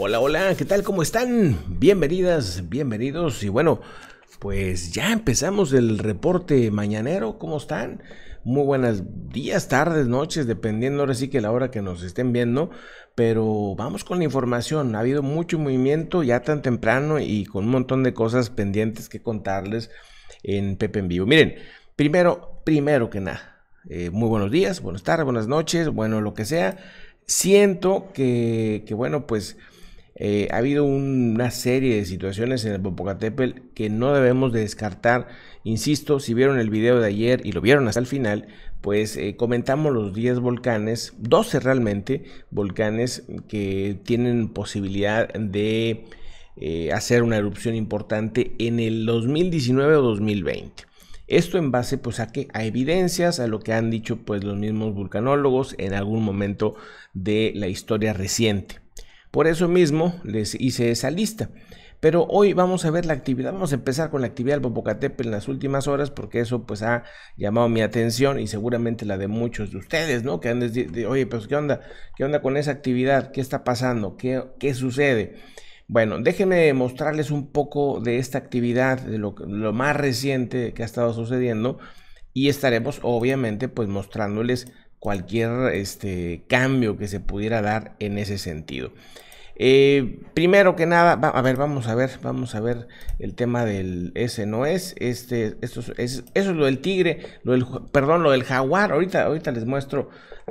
Hola, hola, ¿qué tal? ¿Cómo están? Bienvenidas, bienvenidos. Y bueno, pues ya empezamos el reporte mañanero. ¿Cómo están? Muy buenos días, tardes, noches, dependiendo ahora sí que la hora que nos estén viendo. Pero vamos con la información. Ha habido mucho movimiento ya tan temprano y con un montón de cosas pendientes que contarles en PP en Vivo. Miren, primero que nada, muy buenos días, buenas tardes, buenas noches, bueno, lo que sea. Siento que bueno, pues ha habido una serie de situaciones en el Popocatépetl que no debemos de descartar. Insisto, si vieron el video de ayer y lo vieron hasta el final, pues comentamos los 10 volcanes, 12 realmente, volcanes que tienen posibilidad de hacer una erupción importante en el 2019 o 2020. Esto en base pues a que a evidencias, a lo que han dicho pues los mismos vulcanólogos en algún momento de la historia reciente. Por eso mismo les hice esa lista. Pero hoy vamos a ver la actividad, vamos a empezar con la actividad del Popocatépetl en las últimas horas, porque eso pues ha llamado mi atención y seguramente la de muchos de ustedes, ¿no? Que han de, oye, pues qué onda con esa actividad? ¿Qué está pasando? ¿Qué sucede? Bueno, déjenme mostrarles un poco de esta actividad, de lo más reciente que ha estado sucediendo, y estaremos obviamente pues mostrándoles cualquier cambio que se pudiera dar en ese sentido. Primero que nada, vamos a ver el tema del eso es lo del tigre, lo del jaguar. Ahorita les muestro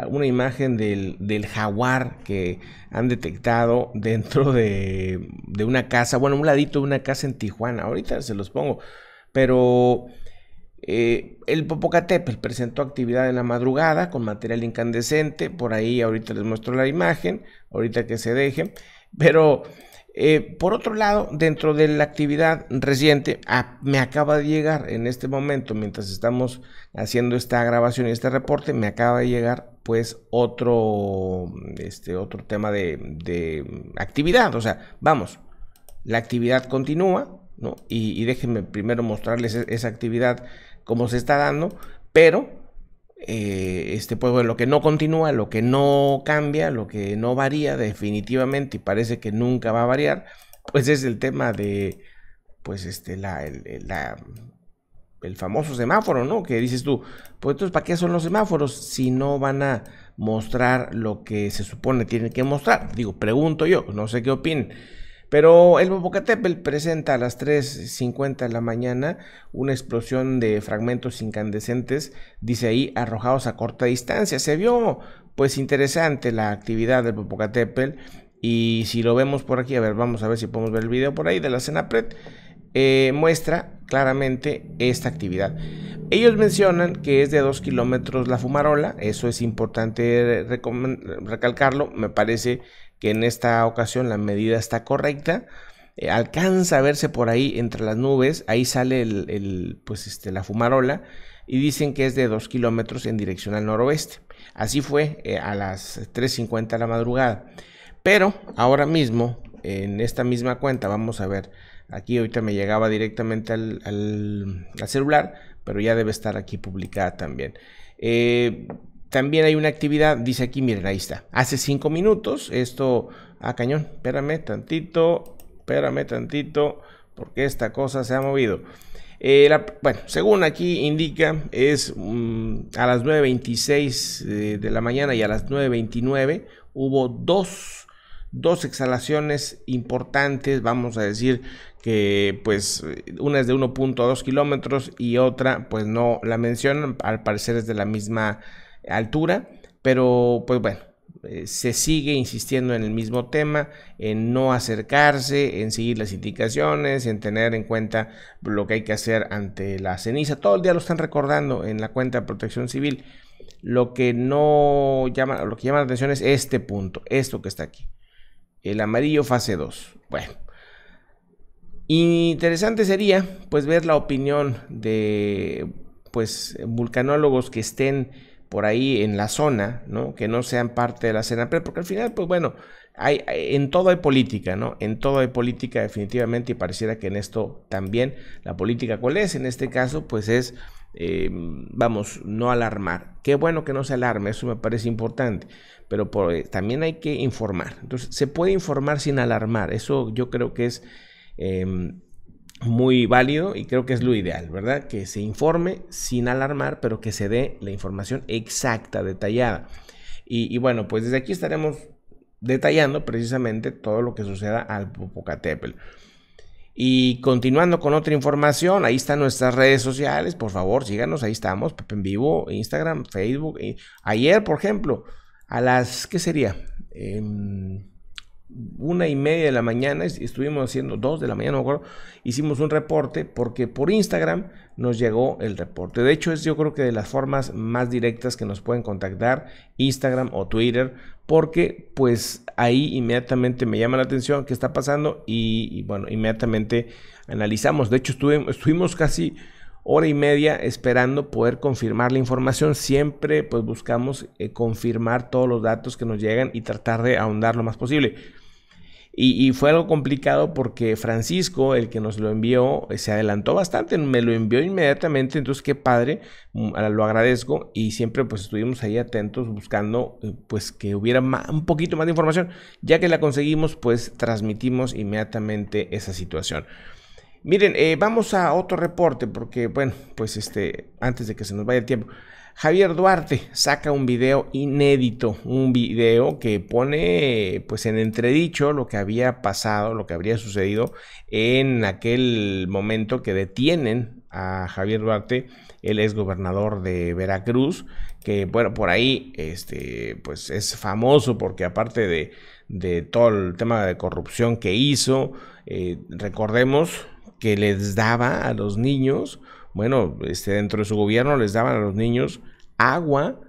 una imagen del jaguar que han detectado dentro de una casa, bueno, un ladito de una casa en Tijuana. Ahorita se los pongo, pero el Popocatépetl presentó actividad en la madrugada con material incandescente. Por ahí ahorita les muestro la imagen, ahorita que se deje. Pero por otro lado, dentro de la actividad reciente, me acaba de llegar en este momento, mientras estamos haciendo esta grabación y este reporte, me acaba de llegar pues otro tema de actividad. O sea, vamos, la actividad continúa, ¿no? Y déjenme primero mostrarles esa actividad, cómo se está dando. Pero pues bueno, lo que no continúa, lo que no cambia, lo que no varía definitivamente, y parece que nunca va a variar, pues es el tema de pues el famoso semáforo, ¿no? Que dices tú, pues entonces ¿para qué son los semáforos si no van a mostrar lo que se supone tienen que mostrar? Digo, pregunto yo, no sé qué opinen. Pero el Popocatépetl presenta a las 3:50 de la mañana una explosión de fragmentos incandescentes, dice ahí, arrojados a corta distancia. Se vio pues interesante la actividad del Popocatépetl, y si lo vemos por aquí, a ver, vamos a ver si podemos ver el video por ahí de la CENAPRED, muestra claramente esta actividad. Ellos mencionan que es de 2 kilómetros la fumarola, eso es importante recalcarlo, me parece que en esta ocasión la medida está correcta. Alcanza a verse por ahí entre las nubes, ahí sale la fumarola, y dicen que es de 2 kilómetros en dirección al noroeste. Así fue a las 3:50 de la madrugada. Pero ahora mismo, en esta misma cuenta, vamos a ver, aquí ahorita me llegaba directamente al celular, pero ya debe estar aquí publicada también. También hay una actividad, dice aquí, miren, ahí está. Hace 5 minutos, esto, cañón, espérame tantito, porque esta cosa se ha movido. Bueno, según aquí indica, es a las 9:26 de la mañana y a las 9:29 hubo dos exhalaciones importantes, vamos a decir que pues una es de 1.2 kilómetros y otra pues no la mencionan, al parecer es de la misma altura, pero pues bueno, se sigue insistiendo en el mismo tema, en no acercarse, en seguir las indicaciones, en tener en cuenta lo que hay que hacer ante la ceniza. Todo el día lo están recordando en la cuenta de Protección Civil. Lo que llama la atención es este punto, esto que está aquí, el amarillo fase 2. Bueno, interesante sería pues ver la opinión de pues vulcanólogos que estén por ahí en la zona, ¿no? Que no sean parte de la CENAPRED, porque al final, pues bueno, en todo hay política, ¿no? En todo hay política definitivamente, y pareciera que en esto también. La política, ¿cuál es? En este caso, pues es vamos, no alarmar. Qué bueno que no se alarme, eso me parece importante, pero también hay que informar. Entonces, se puede informar sin alarmar, eso yo creo que es muy válido y creo que es lo ideal, ¿verdad? Que se informe sin alarmar, pero que se dé la información exacta, detallada. Y bueno, pues desde aquí estaremos detallando precisamente todo lo que suceda al Popocatépetl. Y continuando con otra información, ahí están nuestras redes sociales, por favor, síganos, ahí estamos, PP en Vivo, Instagram, Facebook. Ayer, por ejemplo, a las, ¿qué sería? 1:30 de la mañana, estuvimos haciendo 2 de la mañana, no me acuerdo, hicimos un reporte porque por Instagram nos llegó el reporte. De hecho, es yo creo que de las formas más directas que nos pueden contactar, Instagram o Twitter, porque pues ahí inmediatamente me llama la atención qué está pasando y bueno, inmediatamente analizamos. De hecho, estuvimos casi 1:30 esperando poder confirmar la información. Siempre pues buscamos confirmar todos los datos que nos llegan y tratar de ahondar lo más posible. Y fue algo complicado porque Francisco, el que nos lo envió, se adelantó bastante, me lo envió inmediatamente, entonces qué padre, lo agradezco. Y siempre pues estuvimos ahí atentos buscando pues que hubiera un poquito más de información. Ya que la conseguimos, pues transmitimos inmediatamente esa situación. Miren, vamos a otro reporte porque, bueno, pues antes de que se nos vaya el tiempo, Javier Duarte saca un video inédito, un video que pone pues en entredicho lo que había pasado, lo que habría sucedido en aquel momento que detienen a Javier Duarte, el exgobernador de Veracruz, que bueno, por ahí pues es famoso porque aparte de todo el tema de corrupción que hizo, recordemos que les daba a los niños, bueno, dentro de su gobierno les daban a los niños agua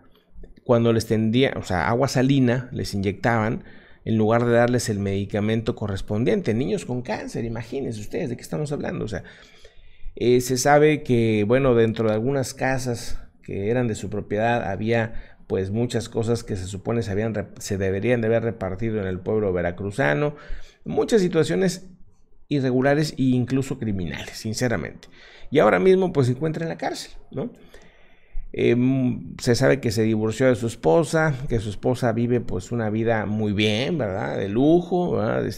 cuando les tendía, o sea, agua salina les inyectaban en lugar de darles el medicamento correspondiente. Niños con cáncer, imagínense ustedes de qué estamos hablando. O sea, se sabe que, bueno, dentro de algunas casas que eran de su propiedad había pues muchas cosas que se supone se deberían de haber repartido en el pueblo veracruzano, muchas situaciones irregulares e incluso criminales, sinceramente. Y ahora mismo pues se encuentra en la cárcel, ¿no? Se sabe que se divorció de su esposa, que su esposa vive pues una vida muy bien, ¿verdad? De lujo, ¿verdad?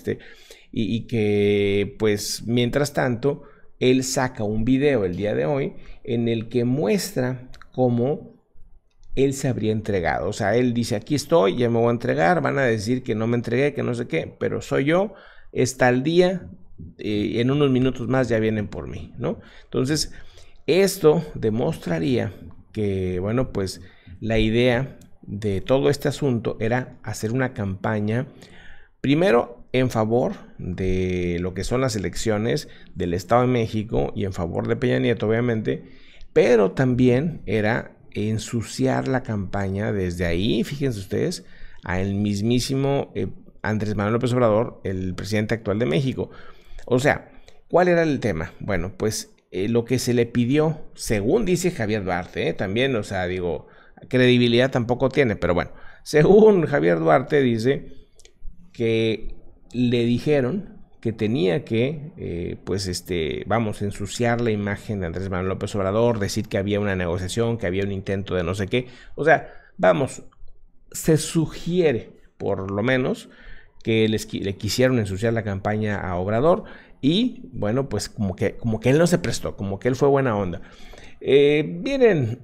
Y que pues mientras tanto él saca un video el día de hoy en el que muestra cómo él se habría entregado. O sea, él dice, aquí estoy, ya me voy a entregar, van a decir que no me entregué, que no sé qué, pero soy yo, está el día. En unos minutos más ya vienen por mí, ¿no? Entonces, esto demostraría que, bueno, pues la idea de todo este asunto era hacer una campaña, primero en favor de lo que son las elecciones del Estado de México y en favor de Peña Nieto, obviamente, pero también era ensuciar la campaña desde ahí, fíjense ustedes, al mismísimo Andrés Manuel López Obrador, el presidente actual de México. O sea, ¿cuál era el tema? Bueno, pues lo que se le pidió, según dice Javier Duarte, también, o sea, digo, credibilidad tampoco tiene, pero bueno, según Javier Duarte dice que le dijeron que tenía que, pues, vamos, ensuciar la imagen de Andrés Manuel López Obrador, decir que había una negociación, que había un intento de no sé qué. O sea, vamos, se sugiere, por lo menos, que le quisieron ensuciar la campaña a Obrador y bueno, pues como que él no se prestó, como que él fue buena onda. Miren,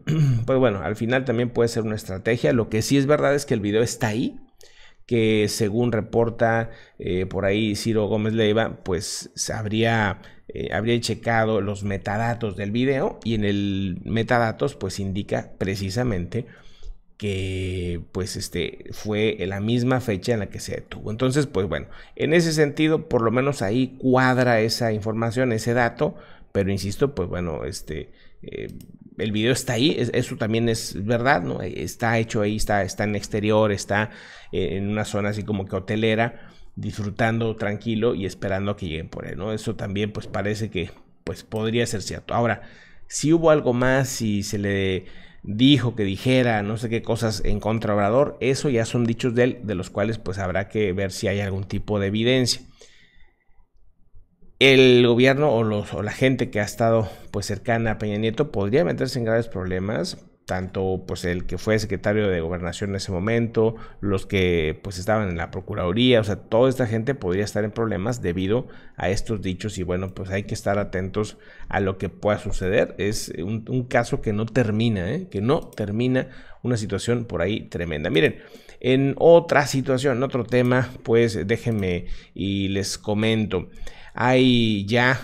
pues bueno, al final también puede ser una estrategia. Lo que sí es verdad es que el video está ahí, que según reporta por ahí Ciro Gómez Leiva, pues habría checado los metadatos del video y en el metadatos pues indica precisamente que pues fue la misma fecha en la que se detuvo. Entonces pues bueno, en ese sentido por lo menos ahí cuadra esa información, ese dato, pero insisto, pues bueno, el video está ahí, eso también es verdad, ¿no? Está hecho ahí, está en exterior, está en una zona así como que hotelera, disfrutando tranquilo y esperando a que lleguen por él, ¿no? Eso también pues parece que pues podría ser cierto. Ahora, si hubo algo más, si se le dijo que dijera no sé qué cosas en contra de Obrador, eso ya son dichos de él, de los cuales pues habrá que ver si hay algún tipo de evidencia. el gobierno o la gente que ha estado pues cercana a Peña Nieto podría meterse en graves problemas, tanto pues el que fue secretario de Gobernación en ese momento, los que pues estaban en la Procuraduría, o sea, toda esta gente podría estar en problemas debido a estos dichos. Y bueno, pues hay que estar atentos a lo que pueda suceder. Es un caso que no termina, que no termina, una situación por ahí tremenda. Miren, en otra situación, en otro tema, pues déjenme y les comento. Hay ya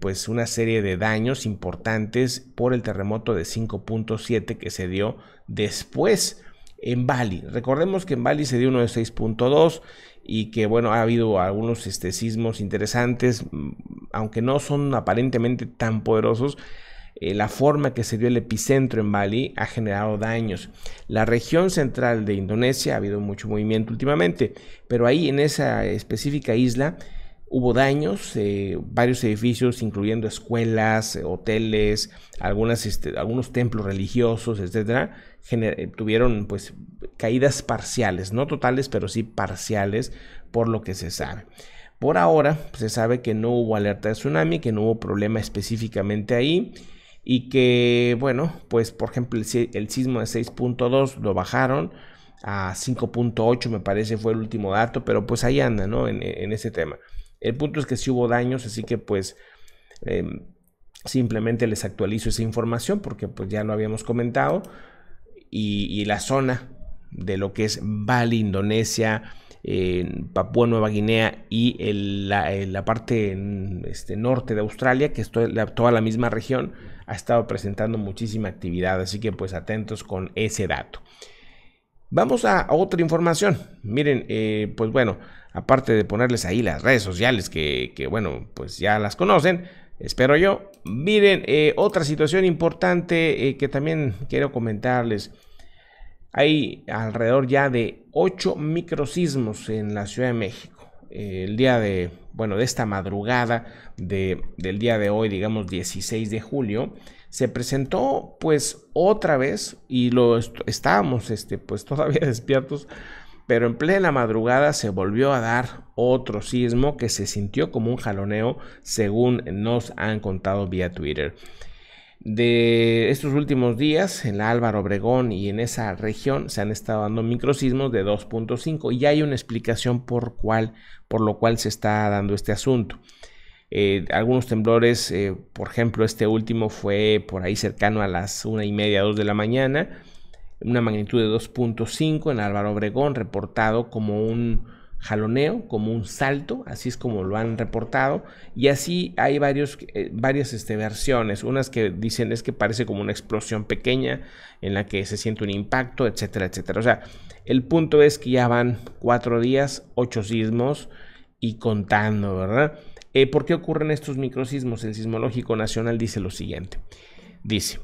pues una serie de daños importantes por el terremoto de 5.7 que se dio después en Bali. Recordemos que en Bali se dio uno de 6.2 y que bueno, ha habido algunos sismos interesantes, aunque no son aparentemente tan poderosos. La forma que se dio el epicentro en Bali ha generado daños. La región central de Indonesia ha habido mucho movimiento últimamente, pero ahí en esa específica isla hubo daños, varios edificios, incluyendo escuelas, hoteles, algunos templos religiosos, etcétera, tuvieron pues caídas parciales, no totales, pero sí parciales, por lo que se sabe. Por ahora se sabe que no hubo alerta de tsunami, que no hubo problema específicamente ahí, y que, bueno, pues por ejemplo el sismo de 6.2 lo bajaron a 5.8, me parece fue el último dato, pero pues ahí anda, ¿no? En ese tema. El punto es que sí hubo daños, así que pues simplemente les actualizo esa información porque pues ya lo habíamos comentado. Y la zona de lo que es Bali, Indonesia, Papúa Nueva Guinea y la parte norte de Australia, que es toda la misma región, ha estado presentando muchísima actividad, así que pues atentos con ese dato. Vamos a otra información. Miren, pues bueno, aparte de ponerles ahí las redes sociales que bueno, pues ya las conocen, espero yo. Miren, otra situación importante que también quiero comentarles. Hay alrededor ya de 8 microsismos en la Ciudad de México. El día de, bueno, de esta madrugada del día de hoy, digamos 16 de julio, se presentó pues otra vez, y estábamos pues todavía despiertos, pero en plena madrugada se volvió a dar otro sismo que se sintió como un jaloneo, según nos han contado vía Twitter. De estos últimos días, en la Álvaro Obregón y en esa región se han estado dando microsismos de 2.5, y hay una explicación por lo cual se está dando este asunto. Algunos temblores, por ejemplo, este último fue por ahí cercano a las 1:30, 2 de la mañana, una magnitud de 2.5 en Álvaro Obregón, reportado como un jaloneo, como un salto, así es como lo han reportado. Y así hay varias versiones, unas que dicen es que parece como una explosión pequeña en la que se siente un impacto, etcétera, etcétera. O sea, el punto es que ya van 4 días, 8 sismos y contando, ¿verdad? ¿Por qué ocurren estos microsismos? El Sismológico Nacional dice lo siguiente. Dice: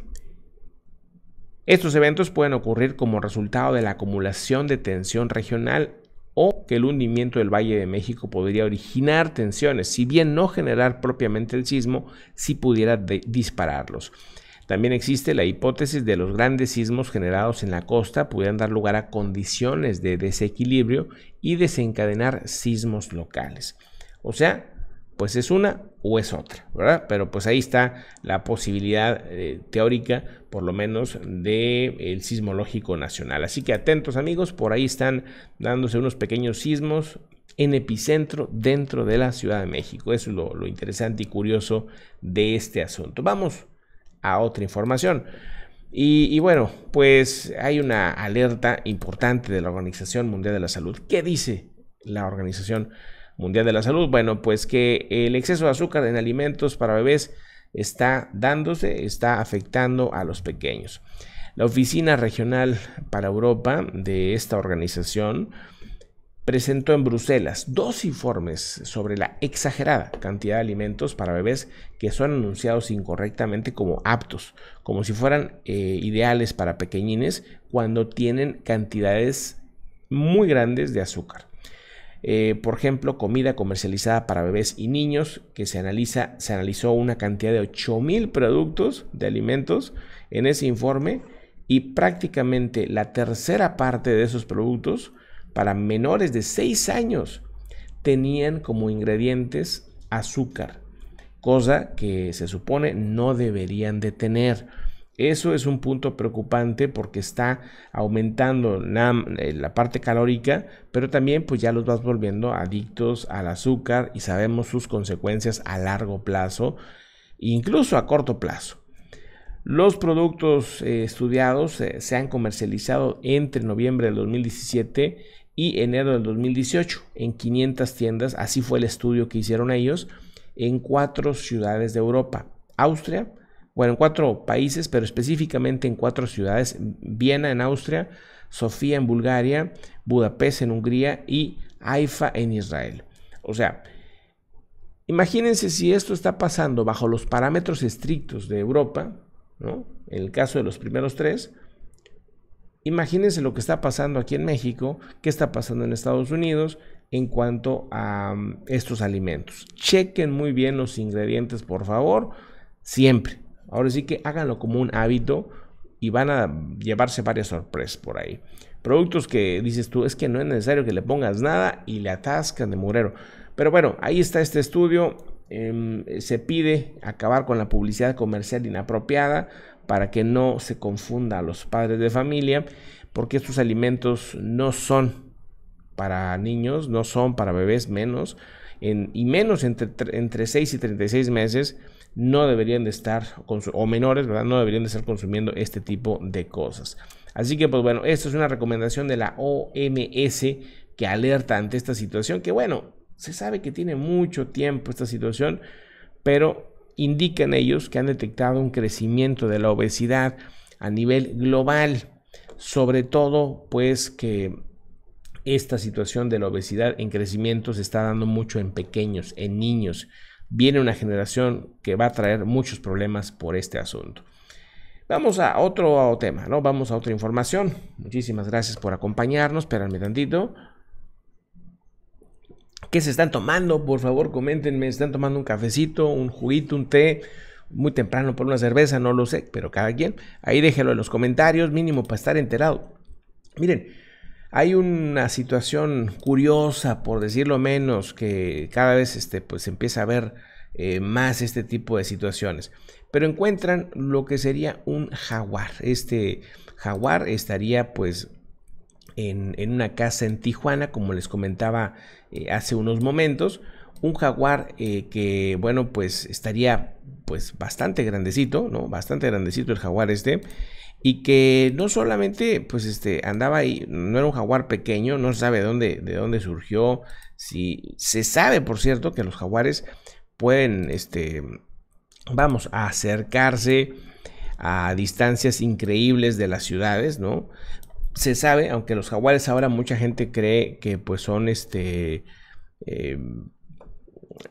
estos eventos pueden ocurrir como resultado de la acumulación de tensión regional, o que el hundimiento del Valle de México podría originar tensiones, si bien no generar propiamente el sismo, si pudiera dispararlos. También existe la hipótesis de los grandes sismos generados en la costa pudieran dar lugar a condiciones de desequilibrio y desencadenar sismos locales. O sea, pues es una o es otra, ¿verdad? Pero pues ahí está la posibilidad teórica, por lo menos, del Sismológico Nacional. Así que atentos, amigos, por ahí están dándose unos pequeños sismos en epicentro dentro de la Ciudad de México. Eso es lo interesante y curioso de este asunto. Vamos a otra información. Y bueno, pues hay una alerta importante de la Organización Mundial de la Salud. ¿Qué dice la Organización Mundial de la Salud? Bueno, pues que el exceso de azúcar en alimentos para bebés está afectando a los pequeños. La Oficina Regional para Europa de esta organización presentó en Bruselas 2 informes sobre la exagerada cantidad de alimentos para bebés que son anunciados incorrectamente como aptos, como si fueran ideales para pequeñines, cuando tienen cantidades muy grandes de azúcar. Por ejemplo, comida comercializada para bebés y niños, que se analizó una cantidad de 8,000 productos de alimentos en ese informe, y prácticamente la tercera parte de esos productos para menores de 6 años tenían como ingredientes azúcar, cosa que se supone no deberían de tener. Eso es un punto preocupante porque está aumentando la parte calórica, pero también pues ya los vas volviendo adictos al azúcar y sabemos sus consecuencias a largo plazo, incluso a corto plazo. Los productos estudiados se han comercializado entre noviembre del 2017 y enero del 2018 en 500 tiendas, así fue el estudio que hicieron ellos, en 4 ciudades de Europa, Austria, bueno, en 4 países, pero específicamente en 4 ciudades, Viena en Austria, Sofía en Bulgaria, Budapest en Hungría y Haifa en Israel. O sea, imagínense si esto está pasando bajo los parámetros estrictos de Europa, ¿no? En el caso de los primeros 3, imagínense lo que está pasando aquí en México, qué está pasando en Estados Unidos en cuanto a estos alimentos. Chequen muy bien los ingredientes, por favor, siempre. Ahora sí que háganlo como un hábito y van a llevarse varias sorpresas por ahí. Productos que dices tú, es que no es necesario que le pongas nada y le atascan de murero. Pero bueno, ahí está este estudio. Se pide acabar con la publicidad comercial inapropiada para que no se confunda a los padres de familia, porque estos alimentos no son para niños, no son para bebés, menos, y menos entre 6 y 36 meses. No deberían de estar, o menores, ¿verdad? No deberían de estar consumiendo este tipo de cosas. Así que, pues bueno, esto es una recomendación de la OMS que alerta ante esta situación, que bueno, se sabe que tiene mucho tiempo esta situación, pero indican ellos que han detectado un crecimiento de la obesidad a nivel global, sobre todo pues que esta situación de la obesidad en crecimiento se está dando mucho en pequeños, en niños. Viene una generación que va a traer muchos problemas por este asunto. Vamos a otro tema, ¿no? Vamos a otra información. Muchísimas gracias por acompañarnos. Espérame tantito. ¿Qué se están tomando? Por favor, coméntenme. ¿Están tomando un cafecito, un juguito, un té? Muy temprano por una cerveza, no lo sé, pero cada quien. Ahí déjelo en los comentarios, mínimo para estar enterado. Miren, hay una situación curiosa, por decirlo menos, que cada vez pues, empieza a ver más este tipo de situaciones. Pero encuentran lo que sería un jaguar. Este jaguar estaría pues en una casa en Tijuana, como les comentaba hace unos momentos. Un jaguar que, bueno, pues estaría pues bastante grandecito, ¿no? Bastante grandecito el jaguar y que no solamente pues andaba ahí, no era un jaguar pequeño, no se sabe de dónde surgió. Si se sabe, por cierto, que los jaguares pueden vamos a acercarse a distancias increíbles de las ciudades, ¿no? Se sabe, aunque los jaguares ahora mucha gente cree que pues son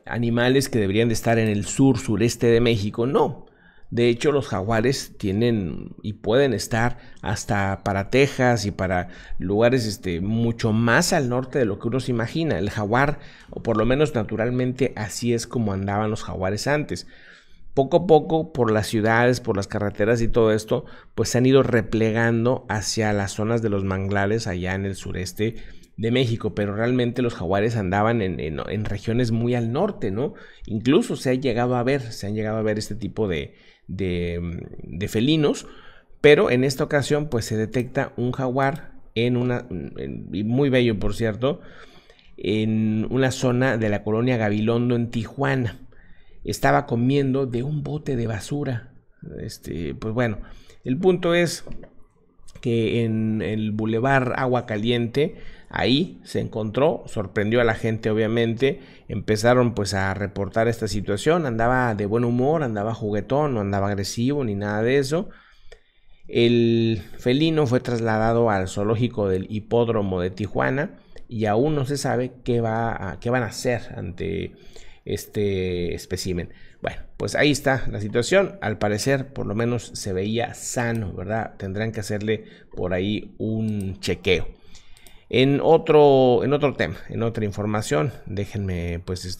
animales que deberían de estar en el sureste de México. No. De hecho, los jaguares tienen y pueden estar hasta para Texas y para lugares mucho más al norte de lo que uno se imagina. El jaguar, o por lo menos naturalmente, así es como andaban los jaguares antes. Poco a poco, por las ciudades, por las carreteras y todo esto, pues se han ido replegando hacia las zonas de los manglares allá en el sureste de México, pero realmente los jaguares andaban en regiones muy al norte, ¿no? Incluso se han llegado a ver este tipo de felinos, pero en esta ocasión pues se detecta un jaguar muy bello, por cierto, en una zona de la colonia Gabilondo en Tijuana. Estaba comiendo de un bote de basura. Pues bueno, el punto es que en el bulevar Agua Caliente, ahí se encontró, sorprendió a la gente obviamente, empezaron pues a reportar esta situación, andaba de buen humor, andaba juguetón, no andaba agresivo ni nada de eso. El felino fue trasladado al zoológico del hipódromo de Tijuana y aún no se sabe qué van a hacer ante este espécimen. Bueno, pues ahí está la situación. Al parecer, por lo menos se veía sano, ¿verdad? Tendrán que hacerle por ahí un chequeo. En otro tema, en otra información, déjenme pues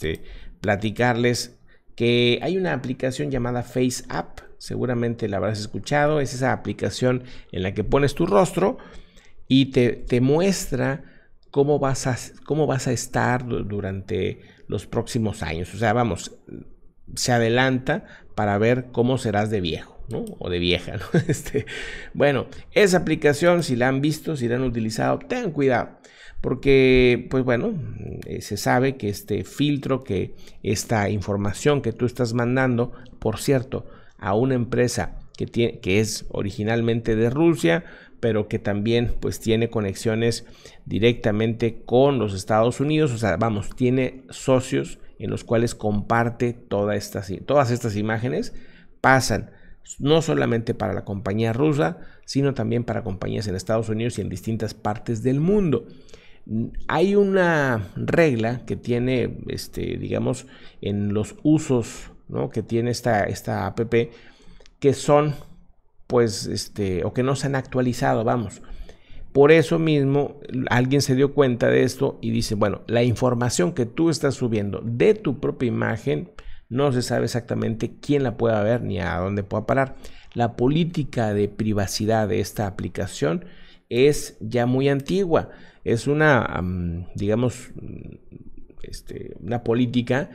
platicarles que hay una aplicación llamada FaceApp. Seguramente la habrás escuchado. Es esa aplicación en la que pones tu rostro y te muestra cómo vas a estar durante los próximos años. O sea, vamos, se adelanta para ver cómo serás de viejo, ¿no? O de vieja, ¿no? Bueno, esa aplicación, si la han visto, si la han utilizado, tengan cuidado, porque, pues bueno, se sabe que este filtro, que esta información que tú estás mandando, por cierto, a una empresa que tiene, que es originalmente de Rusia, pero que también pues tiene conexiones directamente con los Estados Unidos, o sea, vamos, tiene socios en los cuales comparte todas estas imágenes, pasan no solamente para la compañía rusa, sino también para compañías en Estados Unidos y en distintas partes del mundo. Hay una regla que tiene, digamos, en los usos, ¿no?, que tiene esta app, que son, pues, o que no se han actualizado, vamos. Por eso mismo, alguien se dio cuenta de esto y dice, bueno, la información que tú estás subiendo de tu propia imagen, no se sabe exactamente quién la pueda ver ni a dónde pueda parar. La política de privacidad de esta aplicación es ya muy antigua. Es una, digamos, una política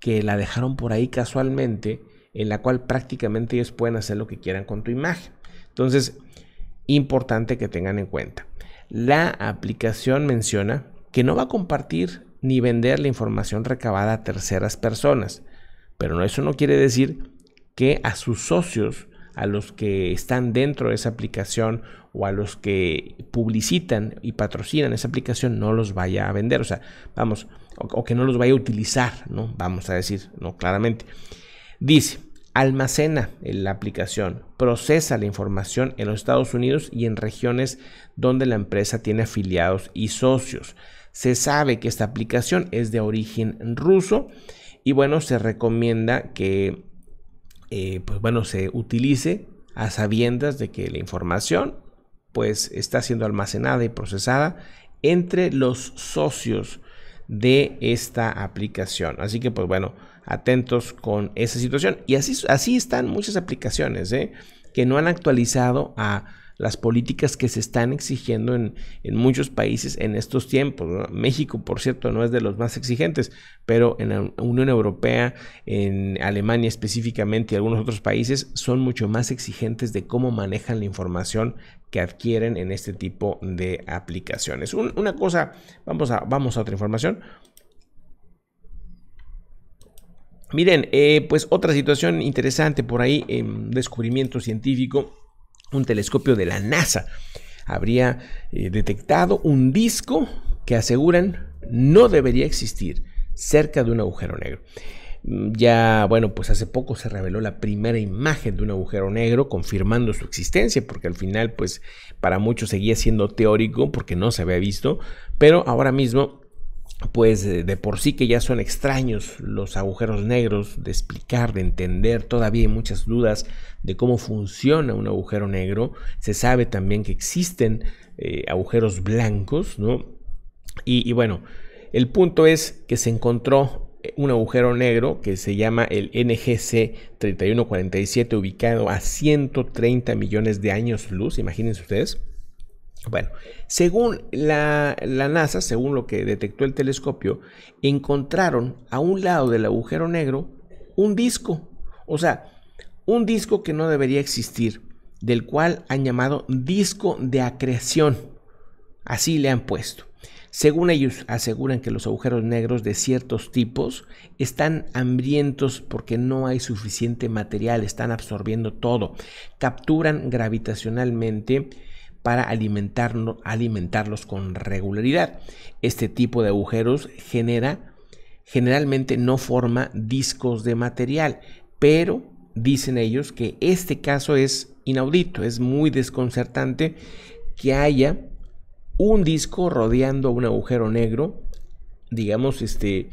que la dejaron por ahí casualmente, en la cual prácticamente ellos pueden hacer lo que quieran con tu imagen. Entonces, importante que tengan en cuenta. La aplicación menciona que no va a compartir ni vender la información recabada a terceras personas, pero eso no quiere decir que a sus socios, a los que están dentro de esa aplicación o a los que publicitan y patrocinan esa aplicación, no los vaya a vender, o sea, vamos, o que no los vaya a utilizar, ¿no? Vamos a decir, no, claramente. Dice, almacena en la aplicación, procesa la información en los Estados Unidos y en regiones donde la empresa tiene afiliados y socios. Se sabe que esta aplicación es de origen ruso y bueno, se recomienda que pues bueno, se utilice a sabiendas de que la información pues está siendo almacenada y procesada entre los socios de esta aplicación. Así que pues bueno, atentos con esa situación. Y así están muchas aplicaciones que no han actualizado a las políticas que se están exigiendo en muchos países en estos tiempos, ¿no? México, por cierto, no es de los más exigentes, pero en la Unión Europea, en Alemania específicamente y algunos otros países son mucho más exigentes de cómo manejan la información que adquieren en este tipo de aplicaciones. Una cosa, vamos a otra información. Miren, pues otra situación interesante por ahí, descubrimiento científico. Un telescopio de la NASA habría detectado un disco que aseguran no debería existir cerca de un agujero negro. Ya, bueno, pues hace poco se reveló la primera imagen de un agujero negro confirmando su existencia, porque al final, pues, para muchos seguía siendo teórico porque no se había visto, pero ahora mismo, pues, de por sí que ya son extraños los agujeros negros, de explicar, de entender, todavía hay muchas dudas de cómo funciona un agujero negro. Se sabe también que existen agujeros blancos, ¿no? Y bueno, el punto es que se encontró un agujero negro que se llama el NGC 3147, ubicado a 130 millones de años luz, imagínense ustedes. Bueno, según la NASA, según lo que detectó el telescopio, encontraron a un lado del agujero negro un disco, o sea, un disco que no debería existir, del cual han llamado disco de acreción, así le han puesto. Según ellos, aseguran que los agujeros negros de ciertos tipos están hambrientos porque no hay suficiente material, están absorbiendo todo, capturan gravitacionalmente para alimentarlos con regularidad. Este tipo de agujeros generalmente no forma discos de material, pero dicen ellos que este caso es inaudito, es muy desconcertante que haya un disco rodeando un agujero negro, digamos, el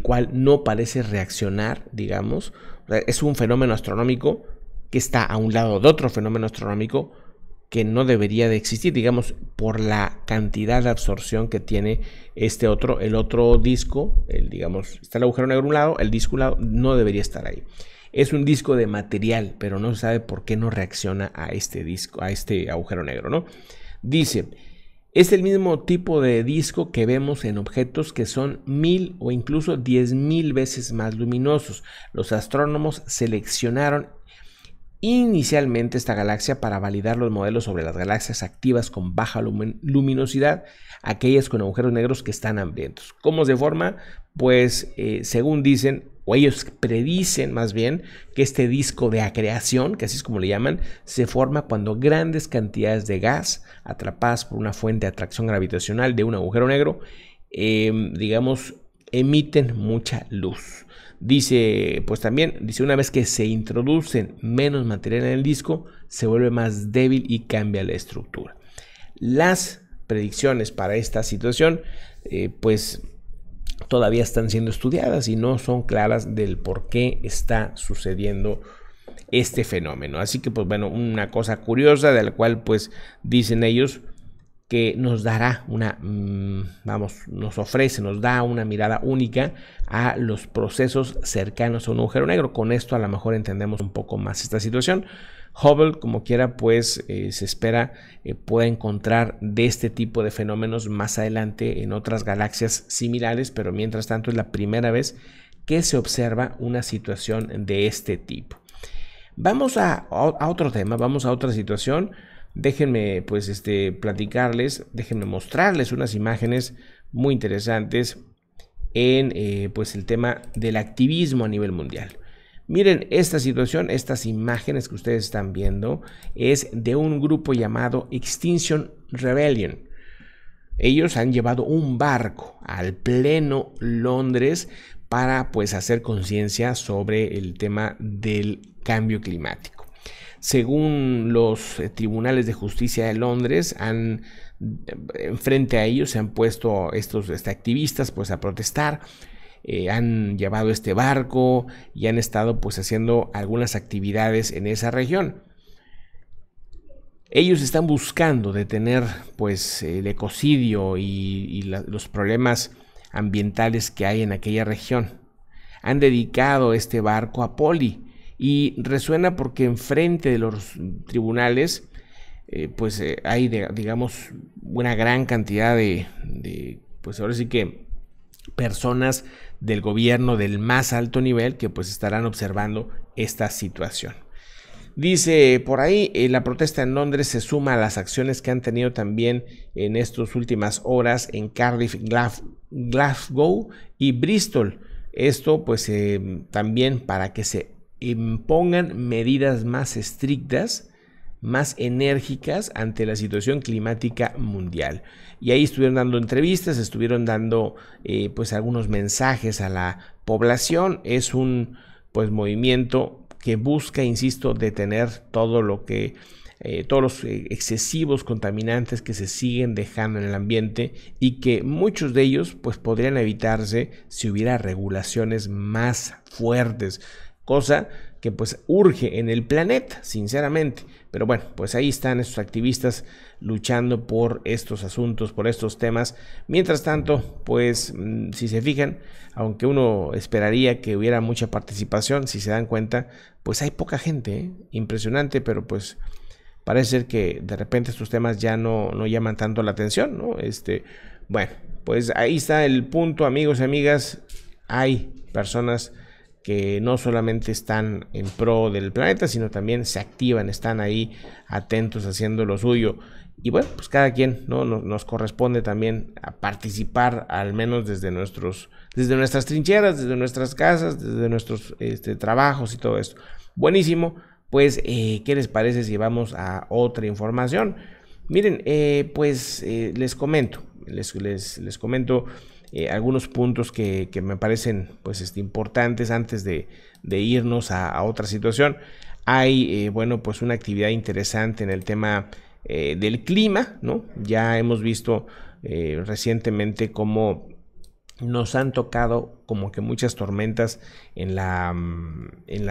cual no parece reaccionar, digamos, es un fenómeno astronómico que está a un lado de otro fenómeno astronómico que no debería de existir, digamos, por la cantidad de absorción que tiene el otro disco, digamos, está el agujero negro a un lado, el disco a un lado, no debería estar ahí. Es un disco de material, pero no se sabe por qué no reacciona a este agujero negro, ¿no? Dice, Es el mismo tipo de disco que vemos en objetos que son 1000 o incluso 10.000 veces más luminosos. Los astrónomos seleccionaron inicialmente esta galaxia para validar los modelos sobre las galaxias activas con baja luminosidad, aquellas con agujeros negros que están hambrientos. ¿Cómo se forma? Pues según dicen, o ellos predicen más bien, que este disco de acreción, que así es como le llaman, se forma cuando grandes cantidades de gas atrapadas por una fuente de atracción gravitacional de un agujero negro, digamos, emiten mucha luz. Dice, pues también, dice, una vez que se introducen menos material en el disco, se vuelve más débil y cambia la estructura. Las predicciones para esta situación, pues todavía están siendo estudiadas y no son claras del por qué está sucediendo este fenómeno. Así que, pues bueno, una cosa curiosa de la cual, pues, dicen ellos que nos dará una, nos da una mirada única a los procesos cercanos a un agujero negro. Con esto a lo mejor entendemos un poco más esta situación. Hubble, como quiera, pues se espera pueda encontrar de este tipo de fenómenos más adelante en otras galaxias similares, pero mientras tanto es la primera vez que se observa una situación de este tipo. Vamos a otro tema, vamos a otra situación. Déjenme pues platicarles, déjenme mostrarles unas imágenes muy interesantes en pues el tema del activismo a nivel mundial. Miren esta situación, estas imágenes que ustedes están viendo es de un grupo llamado Extinction Rebellion. Ellos han llevado un barco al pleno Londres para pues hacer conciencia sobre el tema del cambio climático. Según los tribunales de justicia de Londres, frente a ellos se han puesto estos activistas pues a protestar, han llevado este barco y han estado pues haciendo algunas actividades en esa región. Ellos están buscando detener pues el ecocidio y los problemas ambientales que hay en aquella región. Han dedicado este barco a Poli. Y resuena porque enfrente de los tribunales pues hay, digamos, una gran cantidad de pues ahora sí que personas del gobierno del más alto nivel que pues estarán observando esta situación. Dice por ahí, la protesta en Londres se suma a las acciones que han tenido también en estas últimas horas en Cardiff, Glasgow y Bristol. Esto pues también para que se impongan medidas más estrictas, más enérgicas ante la situación climática mundial. Y ahí estuvieron dando entrevistas, estuvieron dando pues algunos mensajes a la población. Es un pues movimiento que busca, insisto, detener todo lo que todos los excesivos contaminantes que se siguen dejando en el ambiente y que muchos de ellos pues podrían evitarse si hubiera regulaciones más fuertes. Cosa que pues urge en el planeta, sinceramente. Pero bueno, pues ahí están estos activistas luchando por estos asuntos, por estos temas. Mientras tanto, pues si se fijan, aunque uno esperaría que hubiera mucha participación, si se dan cuenta, pues hay poca gente, ¿eh? Impresionante, pero pues parece ser que de repente estos temas ya no llaman tanto la atención, ¿no? Bueno, pues ahí está el punto, amigos y amigas. Hay personas que no solamente están en pro del planeta, sino también se activan, están ahí atentos haciendo lo suyo. Y bueno, pues cada quien, ¿no? Nos corresponde también a participar, al menos desde nuestras trincheras, desde nuestras casas, desde nuestros trabajos y todo esto. Buenísimo, pues, ¿qué les parece si vamos a otra información? Miren, pues les comento. Algunos puntos que me parecen pues importantes antes de irnos a otra situación. Hay bueno pues una actividad interesante en el tema del clima, ¿no? Ya hemos visto recientemente cómo nos han tocado como que muchas tormentas en la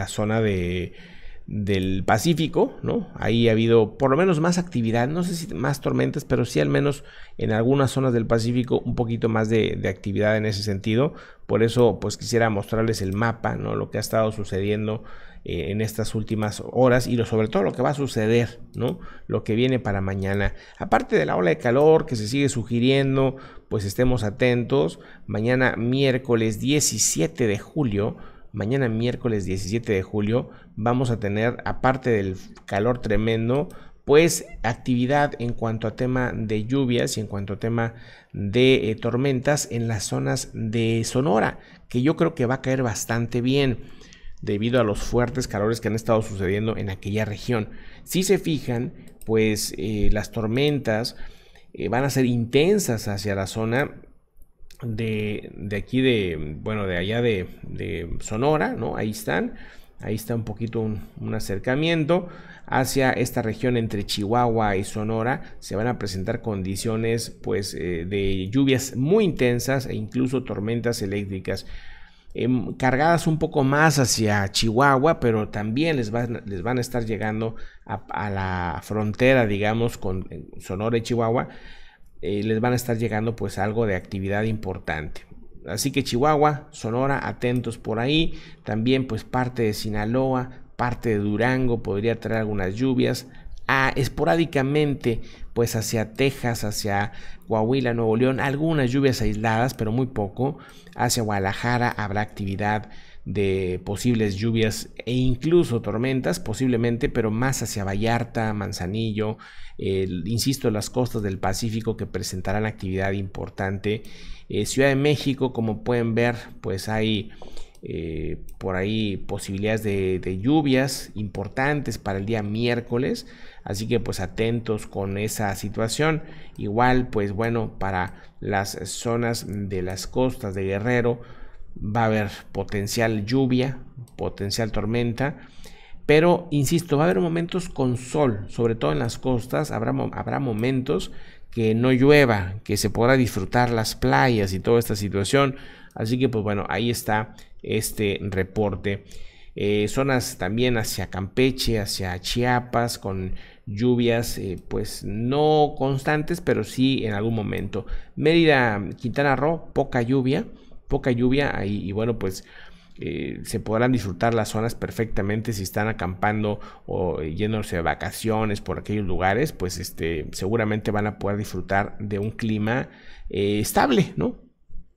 zona de del Pacífico, ¿no? Ahí ha habido por lo menos más actividad, no sé si más tormentas, pero sí al menos en algunas zonas del Pacífico un poquito más de actividad en ese sentido. Por eso pues quisiera mostrarles el mapa, ¿no? Lo que ha estado sucediendo en estas últimas horas y sobre todo lo que va a suceder, ¿no? Lo que viene para mañana. Aparte de la ola de calor que se sigue sugiriendo, pues estemos atentos. Mañana miércoles 17 de julio, mañana miércoles 17 de julio vamos a tener, aparte del calor tremendo, pues actividad en cuanto a tema de lluvias y en cuanto a tema de tormentas en las zonas de Sonora, que yo creo que va a caer bastante bien debido a los fuertes calores que han estado sucediendo en aquella región. Si se fijan, pues las tormentas van a ser intensas hacia la zona de aquí de, bueno, de allá de Sonora, ¿no? Ahí está un poquito un acercamiento hacia esta región entre Chihuahua y Sonora. Se van a presentar condiciones pues de lluvias muy intensas e incluso tormentas eléctricas. Cargadas un poco más hacia Chihuahua, pero también les van a estar llegando a la frontera, digamos, con Sonora y Chihuahua, les van a estar llegando pues algo de actividad importante. Así que Chihuahua, Sonora, atentos por ahí. También pues parte de Sinaloa, parte de Durango podría traer algunas lluvias. Esporádicamente pues hacia Texas, hacia Coahuila, Nuevo León, algunas lluvias aisladas, pero muy poco. Hacia Guadalajara habrá actividad de posibles lluvias e incluso tormentas posiblemente, pero más hacia Vallarta, Manzanillo, insisto, las costas del Pacífico que presentarán actividad importante. Ciudad de México, como pueden ver, pues hay por ahí posibilidades de lluvias importantes para el día miércoles, así que pues atentos con esa situación. Igual pues bueno, para las zonas de las costas de Guerrero va a haber potencial lluvia, potencial tormenta, pero insisto, va a haber momentos con sol, sobre todo en las costas habrá momentos que no llueva, que se podrá disfrutar las playas y toda esta situación. Así que pues bueno, ahí está este reporte. Zonas también hacia Campeche, hacia Chiapas, con lluvias pues no constantes, pero sí en algún momento. Mérida, Quintana Roo, poca lluvia y bueno pues se podrán disfrutar las zonas perfectamente si están acampando o yéndose de vacaciones por aquellos lugares, pues seguramente van a poder disfrutar de un clima estable, ¿no?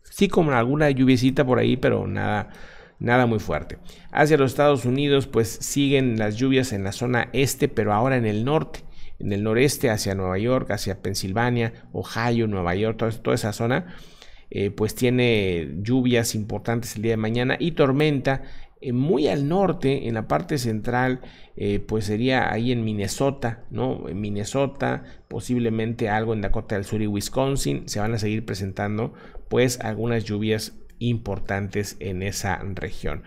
Sí, como alguna lluviecita por ahí, pero nada muy fuerte. Hacia los Estados Unidos pues siguen las lluvias en la zona este, pero ahora en el norte, en el noreste, hacia Nueva York, hacia Pensilvania, Ohio, Nueva York, toda esa zona. Pues tiene lluvias importantes el día de mañana y tormenta muy al norte, en la parte central, pues sería ahí en Minnesota, ¿no? En Minnesota, posiblemente algo en Dakota del Sur y Wisconsin, se van a seguir presentando pues algunas lluvias importantes en esa región.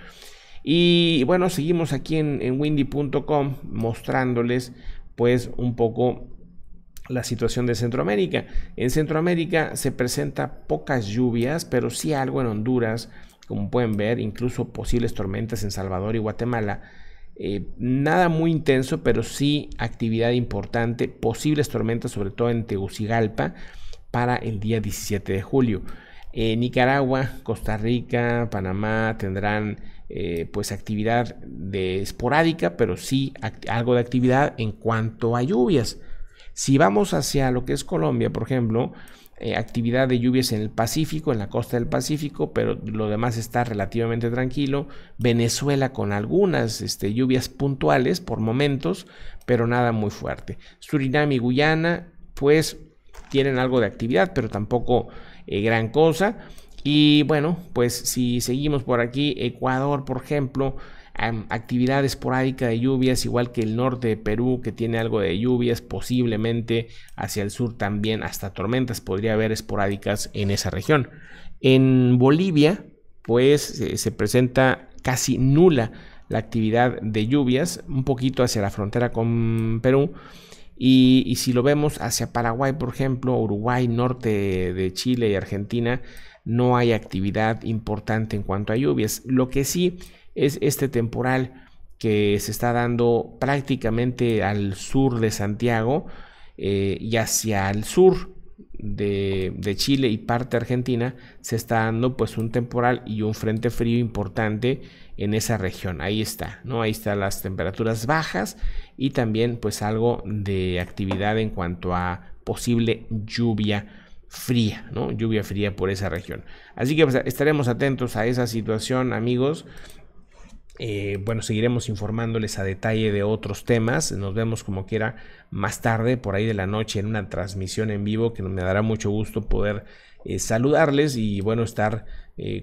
Y bueno, seguimos aquí en windy.com mostrándoles pues un poco la situación de Centroamérica. En Centroamérica se presenta pocas lluvias, pero sí algo en Honduras, como pueden ver, incluso posibles tormentas en Salvador y Guatemala. Nada muy intenso, pero sí actividad importante, posibles tormentas sobre todo en Tegucigalpa para el día 17 de julio. Nicaragua, Costa Rica, Panamá tendrán pues actividad esporádica, pero sí algo de actividad en cuanto a lluvias. Si vamos hacia lo que es Colombia, por ejemplo, actividad de lluvias en el Pacífico, en la costa del Pacífico, pero lo demás está relativamente tranquilo. Venezuela con algunas lluvias puntuales por momentos, pero nada muy fuerte. Surinam y Guyana, pues tienen algo de actividad, pero tampoco gran cosa. Y bueno, pues si seguimos por aquí, Ecuador, por ejemplo, actividad esporádica de lluvias, igual que el norte de Perú, que tiene algo de lluvias, posiblemente hacia el sur también, hasta tormentas podría haber esporádicas en esa región. En Bolivia, pues se presenta casi nula la actividad de lluvias, un poquito hacia la frontera con Perú. Y si lo vemos hacia Paraguay, por ejemplo, Uruguay, norte de Chile y Argentina, no hay actividad importante en cuanto a lluvias. Lo que sí es este temporal que se está dando prácticamente al sur de Santiago y hacia el sur de Chile y parte de Argentina, se está dando pues un temporal y un frente frío importante en esa región. Ahí está, ¿no? Ahí están las temperaturas bajas y también pues algo de actividad en cuanto a posible lluvia fría, ¿no? Lluvia fría por esa región. Así que pues estaremos atentos a esa situación, amigos. Bueno, seguiremos informándoles a detalle de otros temas. Nos vemos como quiera más tarde, por ahí de la noche, en una transmisión en vivo que me dará mucho gusto poder saludarles y bueno, estar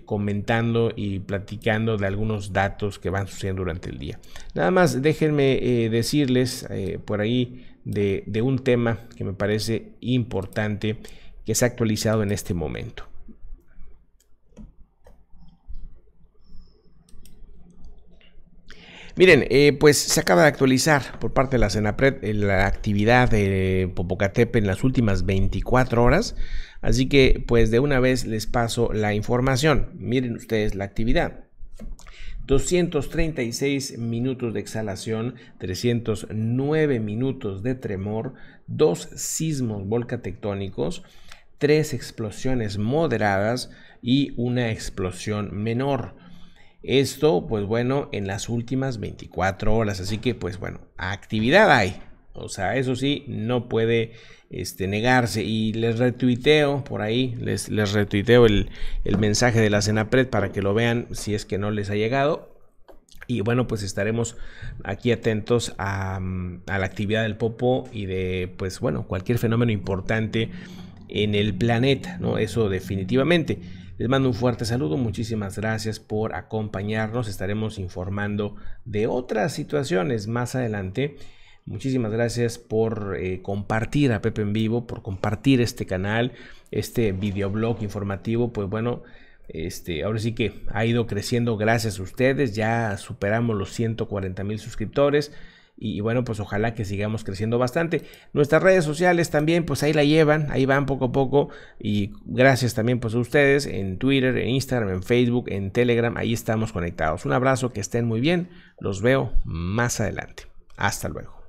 comentando y platicando de algunos datos que van sucediendo durante el día. Nada más déjenme decirles por ahí de un tema que me parece importante que se ha actualizado en este momento. Miren, pues se acaba de actualizar por parte de la CENAPRED la actividad de Popocatépetl en las últimas 24 horas. Así que pues de una vez les paso la información. Miren ustedes la actividad. 236 minutos de exhalación, 309 minutos de tremor, 2 sismos volcatectónicos, 3 explosiones moderadas y 1 explosión menor. Esto, pues bueno, en las últimas 24 horas. Así que, pues bueno, actividad hay. O sea, eso sí, no puede negarse. Y les retuiteo por ahí, les retuiteo el mensaje de la CENAPRED para que lo vean si es que no les ha llegado. Y bueno, pues estaremos aquí atentos a la actividad del Popo y de, pues bueno, cualquier fenómeno importante en el planeta, ¿no? Eso definitivamente. Les mando un fuerte saludo, muchísimas gracias por acompañarnos, estaremos informando de otras situaciones más adelante. Muchísimas gracias por compartir a Pepe en Vivo, por compartir este canal, este videoblog informativo, pues bueno, ahora sí que ha ido creciendo gracias a ustedes, ya superamos los 140,000 suscriptores. Y bueno, pues ojalá que sigamos creciendo bastante. Nuestras redes sociales también, pues ahí la llevan, ahí van poco a poco. Y gracias también pues a ustedes en Twitter, en Instagram, en Facebook, en Telegram. Ahí estamos conectados. Un abrazo, que estén muy bien. Los veo más adelante. Hasta luego.